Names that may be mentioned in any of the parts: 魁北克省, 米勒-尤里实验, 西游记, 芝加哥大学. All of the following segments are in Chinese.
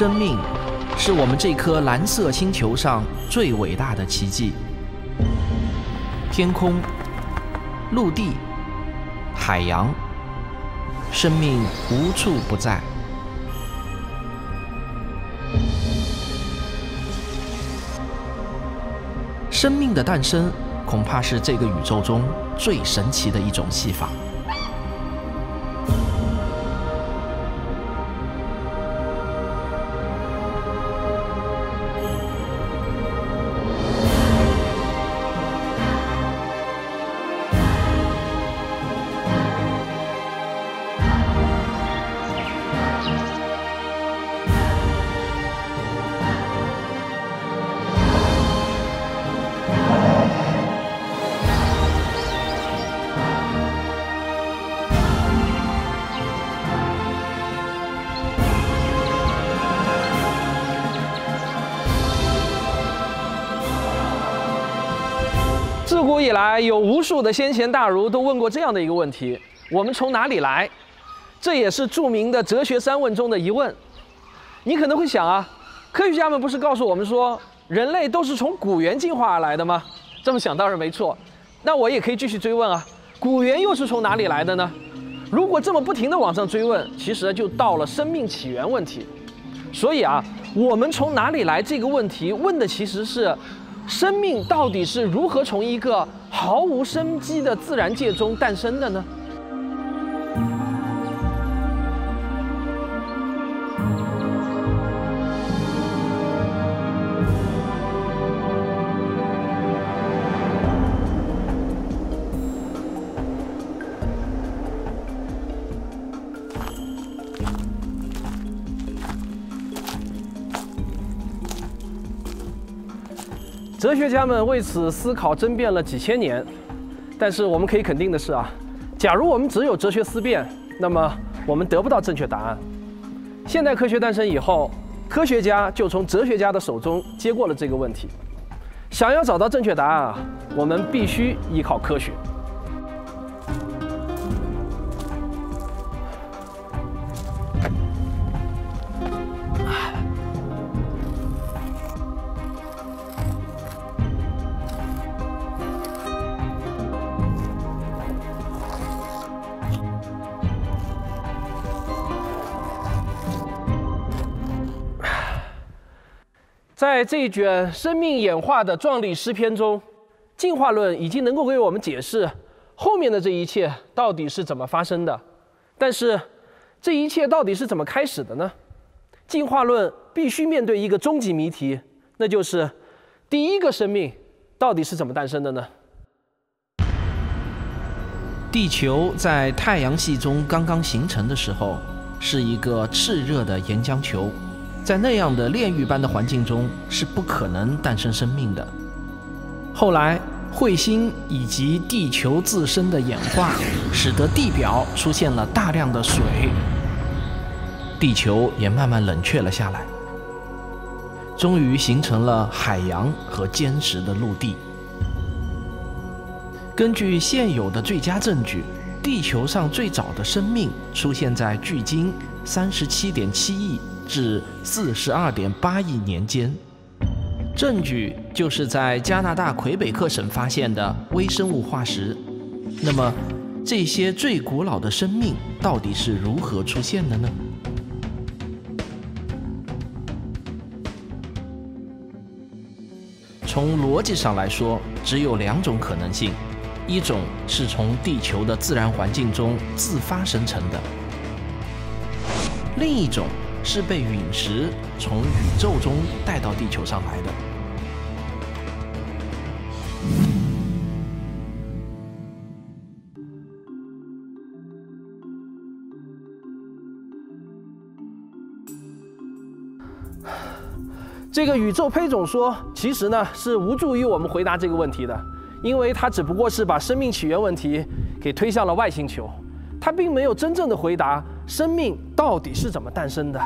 生命是我们这颗蓝色星球上最伟大的奇迹。天空、陆地、海洋，生命无处不在。 生命的诞生，恐怕是这个宇宙中最神奇的一种戏法。自古以来，有无数的先贤大儒都问过这样的一个问题：我们从哪里来？这也是著名的哲学三问中的一问。你可能会想啊，科学家们不是告诉我们说，人类都是从古猿进化而来的吗？这么想当然没错。那我也可以继续追问啊，古猿又是从哪里来的呢？如果这么不停地往上追问，其实就到了生命起源问题。所以啊，我们从哪里来这个问题问的其实是。 生命到底是如何从一个毫无生机的自然界中诞生的呢？哲学家们为此思考争辩了几千年，但是我们可以肯定的是啊，假如我们只有哲学思辨，那么我们得不到正确答案。现代科学诞生以后，科学家就从哲学家的手中接过了这个问题。想要找到正确答案啊，我们必须依靠科学。在这一卷生命演化的壮丽诗篇中，进化论已经能够为我们解释后面的这一切到底是怎么发生的。但是，这一切到底是怎么开始的呢？进化论必须面对一个终极谜题，那就是第一个生命到底是怎么诞生的呢？地球在太阳系中刚刚形成的时候，是一个炽热的岩浆球。 在那样的炼狱般的环境中，是不可能诞生生命的。后来，彗星以及地球自身的演化，使得地表出现了大量的水，地球也慢慢冷却了下来，终于形成了海洋和坚实的陆地。根据现有的最佳证据，地球上最早的生命出现在距今37.7亿。 至42.8亿年间，证据就是在加拿大魁北克省发现的微生物化石。那么，这些最古老的生命到底是如何出现的呢？从逻辑上来说，只有2种可能性：一种是从地球的自然环境中自发生成的，另一种。 是被陨石从宇宙中带到地球上来的。这个宇宙胚种说，其实呢是无助于我们回答这个问题的，因为它只不过是把生命起源问题给推向了外星球，它并没有真正的回答。 生命到底是怎么诞生的？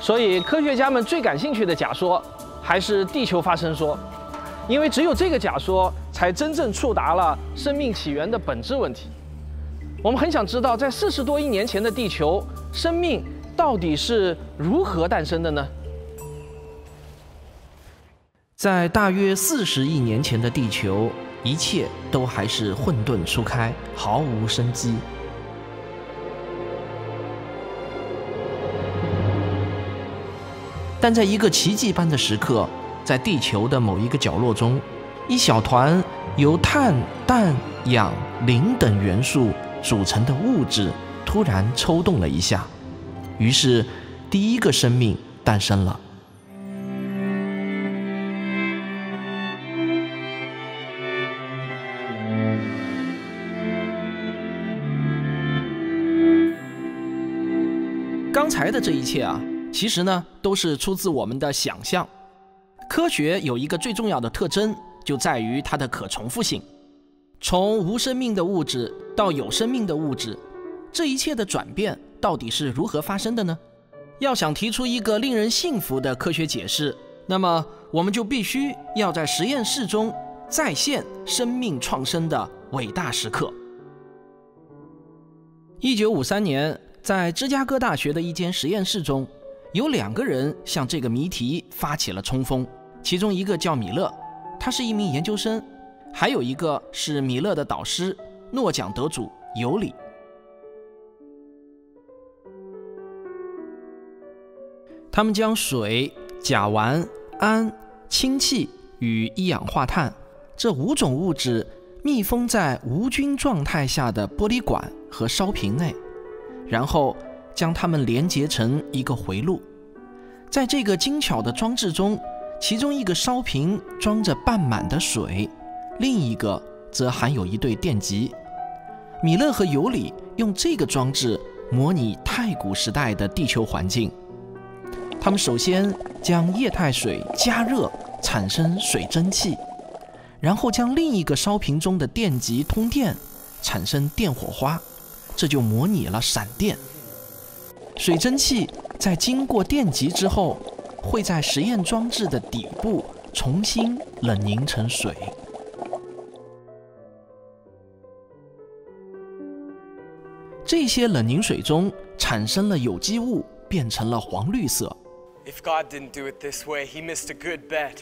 所以科学家们最感兴趣的假说还是地球发生说，因为只有这个假说才真正触达了生命起源的本质问题。我们很想知道，在40多亿年前的地球，生命到底是如何诞生的呢？在大约40亿年前的地球，一切都还是混沌初开，毫无生机。 但在一个奇迹般的时刻，在地球的某一个角落中，一小团由碳、氮、氧、磷等元素组成的物质突然抽动了一下，于是第一个生命诞生了。刚才的这一切啊。 其实呢，都是出自我们的想象。科学有一个最重要的特征，就在于它的可重复性。从无生命的物质到有生命的物质，这一切的转变到底是如何发生的呢？要想提出一个令人信服的科学解释，那么我们就必须要在实验室中再现生命创生的伟大时刻。1953年，在芝加哥大学的一间实验室中。 有2个人向这个谜题发起了冲锋，其中一个叫米勒，他是一名研究生；还有一个是米勒的导师，诺奖得主尤里。他们将水、甲烷、氨、氢气与一氧化碳这5种物质密封在无菌状态下的玻璃管和烧瓶内，然后。 将它们连接成一个回路，在这个精巧的装置中，其中一个烧瓶装着半满的水，另一个则含有一对电极。米勒和尤里用这个装置模拟太古时代的地球环境。他们首先将液态水加热，产生水蒸气，然后将另一个烧瓶中的电极通电，产生电火花，这就模拟了闪电。 水蒸气在经过电极之后，会在实验装置的底部重新冷凝成水。这些冷凝水中产生了有机物，变成了黄绿色。If God didn't do it this way, he missed a good bet.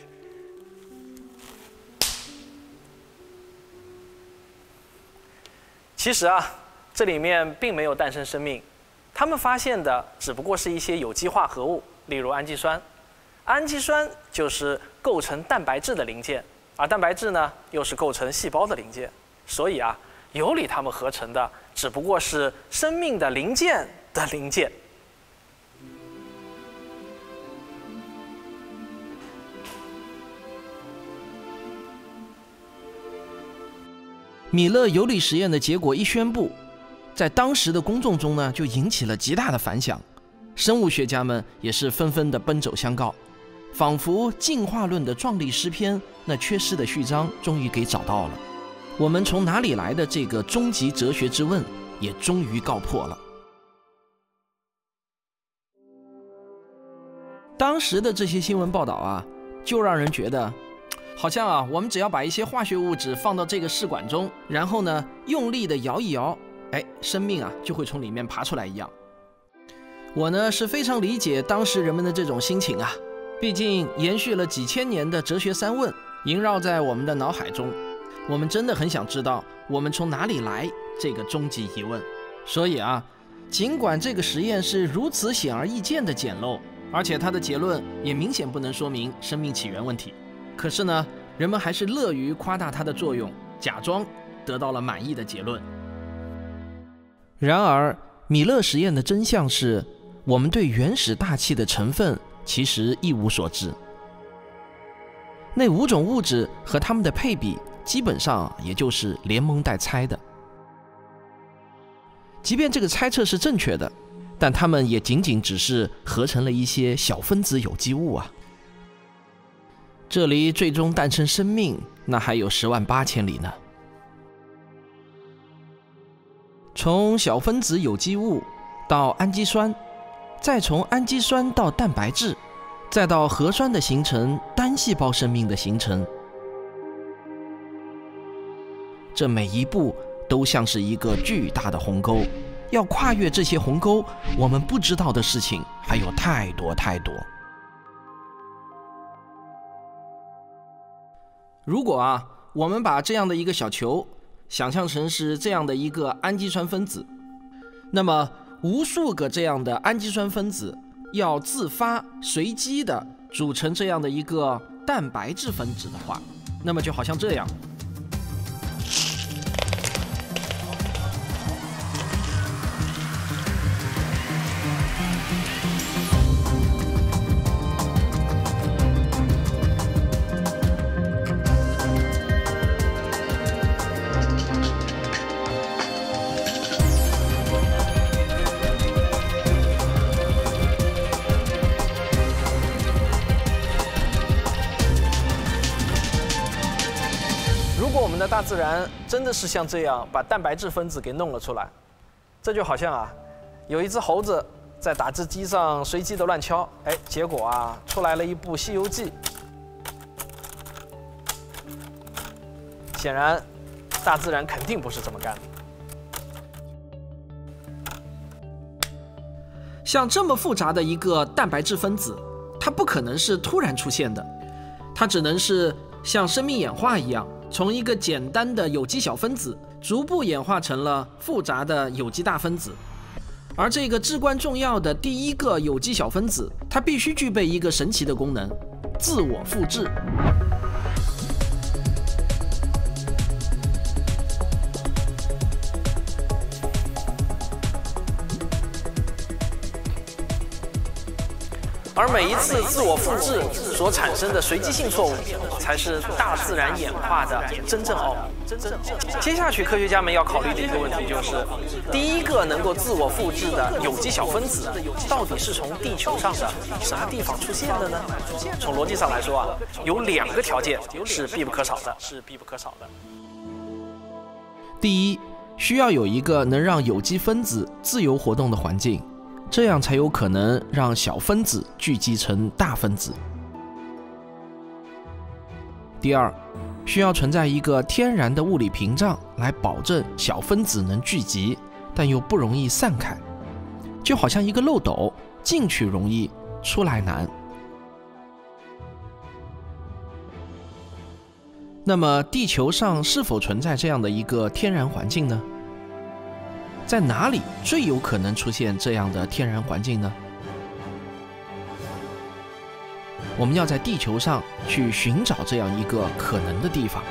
其实啊，这里面并没有诞生生命。 他们发现的只不过是一些有机化合物，例如氨基酸。氨基酸就是构成蛋白质的零件，而蛋白质呢，又是构成细胞的零件。所以啊，尤里他们合成的只不过是生命的零件的零件。米勒尤里实验的结果一宣布。 在当时的公众中呢，就引起了极大的反响，生物学家们也是纷纷的奔走相告，仿佛进化论的壮丽诗篇那缺失的序章终于给找到了。我们从哪里来的这个终极哲学之问也终于告破了。当时的这些新闻报道啊，就让人觉得。 好像啊，我们只要把一些化学物质放到这个试管中，然后呢，用力的摇一摇，哎，生命啊就会从里面爬出来一样。我呢是非常理解当时人们的这种心情啊，毕竟延续了几千年的哲学三问萦绕在我们的脑海中，我们真的很想知道我们从哪里来这个终极疑问。所以啊，尽管这个实验是如此显而易见的简陋，而且它的结论也明显不能说明生命起源问题。 可是呢，人们还是乐于夸大它的作用，假装得到了满意的结论。然而，米勒实验的真相是，我们对原始大气的成分其实一无所知。那5种物质和它们的配比，基本上也就是连蒙带猜的。即便这个猜测是正确的，但它们也仅仅只是合成了一些小分子有机物啊。 这离最终诞生生命，那还有108000里呢。从小分子有机物到氨基酸，再从氨基酸到蛋白质，再到核酸的形成、单细胞生命的形成。这每一步都像是一个巨大的鸿沟，要跨越这些鸿沟，我们不知道的事情还有太多太多。如果我们把这样的一个小球想象成是这样的一个氨基酸分子，那么无数个这样的氨基酸分子要自发随机的组成这样的一个蛋白质分子的话，那么就好像这样。大自然真的是像这样把蛋白质分子给弄了出来，这就好像有一只猴子在打字机上随机的乱敲，哎，结果出来了一部《西游记》。显然，大自然肯定不是这么干的。像这么复杂的一个蛋白质分子，它不可能是突然出现的，它只能是像生命演化一样。从一个简单的有机小分子逐步演化成了复杂的有机大分子，而这个至关重要的第一个有机小分子，它必须具备一个神奇的功能——自我复制。而每一次自我复制所产生的随机性错误，才是大自然演化的真正奥秘。接下去，科学家们要考虑的一个问题就是：第一个能够自我复制的有机小分子，到底是从地球上的什么地方出现的呢？从逻辑上来说有两个条件是必不可少的。第一，需要有一个能让有机分子自由活动的环境。这样才有可能让小分子聚集成大分子。第二，需要存在一个天然的物理屏障来保证小分子能聚集，但又不容易散开，就好像一个漏斗，进去容易，出来难。那么，地球上是否存在这样的一个天然环境呢？在哪里最有可能出现这样的天然环境呢？我们要在地球上去寻找这样一个可能的地方。